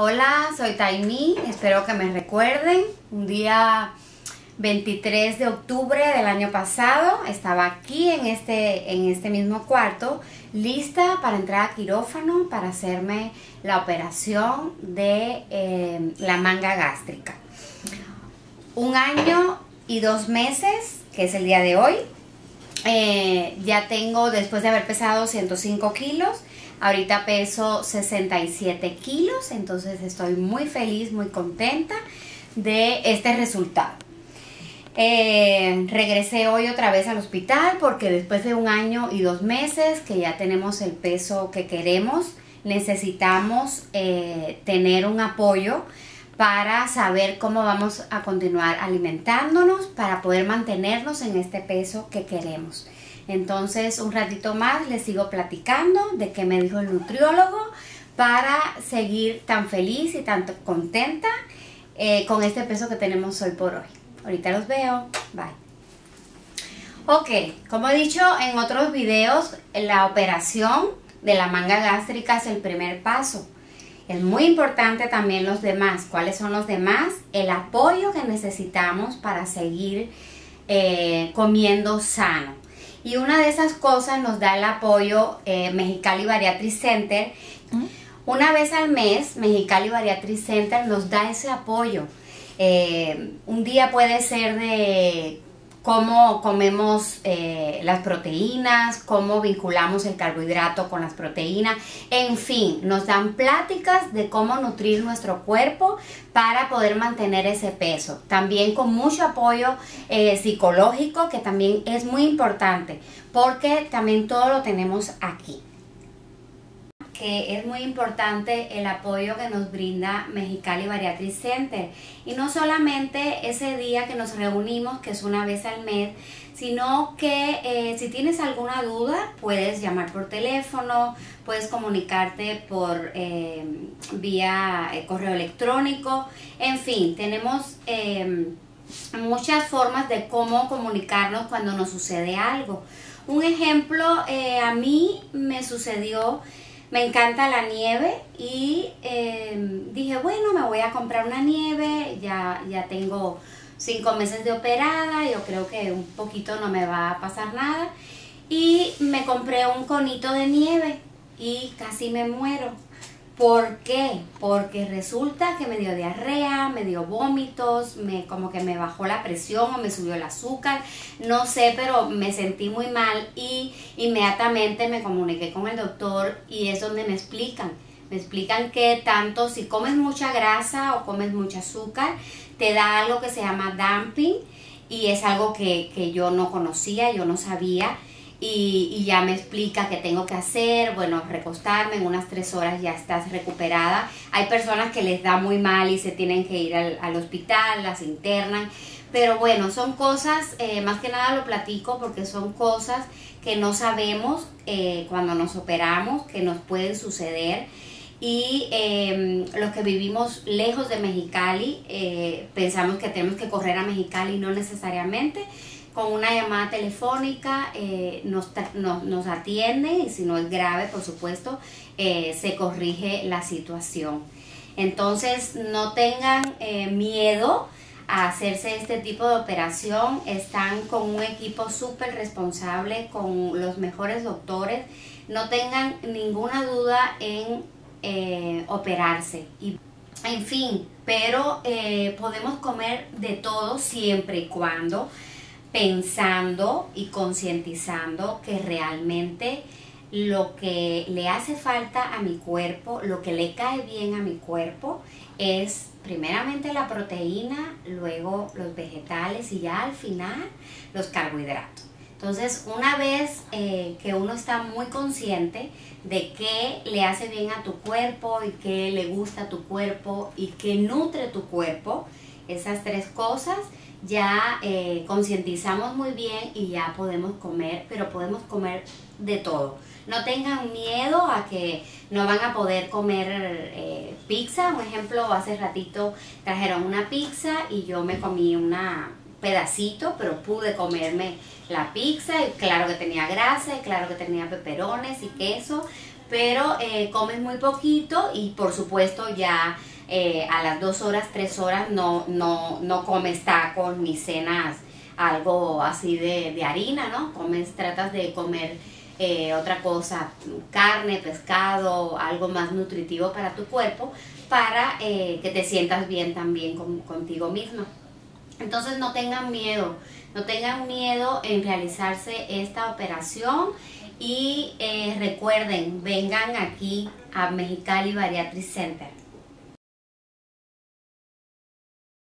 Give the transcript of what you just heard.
Hola, soy Taimi, espero que me recuerden. Un día 23 de octubre del año pasado estaba aquí en este mismo cuarto, lista para entrar a quirófano para hacerme la operación de la manga gástrica. 1 año y 2 meses, que es el día de hoy. Ya tengo, después de haber pesado 105 kilos, ahorita peso 67 kilos, entonces estoy muy feliz, muy contenta de este resultado. Regresé hoy otra vez al hospital porque después de 1 año y 2 meses que ya tenemos el peso que queremos, necesitamos tener un apoyo para saber cómo vamos a continuar alimentándonos para poder mantenernos en este peso que queremos. Entonces, un ratito más les sigo platicando de qué me dijo el nutriólogo para seguir tan feliz y tan contenta con este peso que tenemos hoy por hoy. Ahorita los veo. Bye. Ok, como he dicho en otros videos, la operación de la manga gástrica es el primer paso. Es muy importante también los demás. ¿Cuáles son los demás? El apoyo que necesitamos para seguir comiendo sano. Y una de esas cosas nos da el apoyo Mexicali Bariatric Center. Una vez al mes, Mexicali Bariatric Center nos da ese apoyo. Un día puede ser de cómo comemos las proteínas, cómo vinculamos el carbohidrato con las proteínas, en fin, nos dan pláticas de cómo nutrir nuestro cuerpo para poder mantener ese peso. También con mucho apoyo psicológico, que también es muy importante, porque también todo lo tenemos aquí. Que es muy importante el apoyo que nos brinda Mexicali Bariatric Center, y no solamente ese día que nos reunimos, que es una vez al mes, sino que si tienes alguna duda puedes llamar por teléfono, puedes comunicarte por vía correo electrónico, en fin, tenemos muchas formas de cómo comunicarnos cuando nos sucede algo. Un ejemplo, a mí me sucedió. Me encanta la nieve y dije, bueno, me voy a comprar una nieve, ya tengo 5 meses de operada, yo creo que un poquito no me va a pasar nada. Y me compré un conito de nieve y casi me muero. ¿Por qué? Porque resulta que me dio diarrea, me dio vómitos, como que me bajó la presión o me subió el azúcar, no sé, pero me sentí muy mal y inmediatamente me comuniqué con el doctor y es donde me explican que tanto si comes mucha grasa o comes mucho azúcar, te da algo que se llama dumping, y es algo que yo no conocía, yo no sabía. Y ya me explica qué tengo que hacer. Bueno, recostarme, en unas 3 horas ya estás recuperada. Hay personas que les da muy mal y se tienen que ir al hospital, las internan. Pero bueno, son cosas, más que nada lo platico porque son cosas que no sabemos cuando nos operamos, que nos pueden suceder. Y los que vivimos lejos de Mexicali, pensamos que tenemos que correr a Mexicali, no necesariamente. Con una llamada telefónica nos atienden, y si no es grave, por supuesto, se corrige la situación. Entonces, no tengan miedo a hacerse este tipo de operación. Están con un equipo súper responsable, con los mejores doctores. No tengan ninguna duda en operarse. En fin, pero podemos comer de todo siempre y cuando pensando y concientizando que realmente lo que le hace falta a mi cuerpo, lo que le cae bien a mi cuerpo, es primeramente la proteína, luego los vegetales y ya al final los carbohidratos. Entonces, una vez que uno está muy consciente de qué le hace bien a tu cuerpo y qué le gusta a tu cuerpo y qué nutre tu cuerpo, esas 3 cosas, ya concientizamos muy bien y ya podemos comer, pero podemos comer de todo. No tengan miedo a que no van a poder comer pizza. Un ejemplo, hace ratito trajeron una pizza y yo me comí un pedacito, pero pude comerme la pizza, y claro que tenía grasa, y claro que tenía peperones y queso, pero comes muy poquito y por supuesto ya a las 2 horas, 3 horas no comes tacos ni cenas algo así de harina, ¿no? Comes, tratas de comer otra cosa, carne, pescado, algo más nutritivo para tu cuerpo, para que te sientas bien también contigo misma. Entonces no tengan miedo en realizarse esta operación y recuerden, vengan aquí a Mexicali Bariatric Center.